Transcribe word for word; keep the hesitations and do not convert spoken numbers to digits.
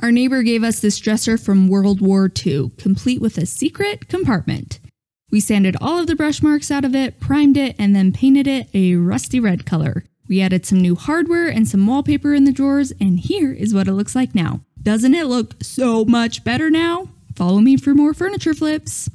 Our neighbor gave us this dresser from World War Two, complete with a secret compartment. We sanded all of the brush marks out of it, primed it, and then painted it a rusty red color. We added some new hardware and some wallpaper in the drawers, and here is what it looks like now. Doesn't it look so much better now? Follow me for more furniture flips.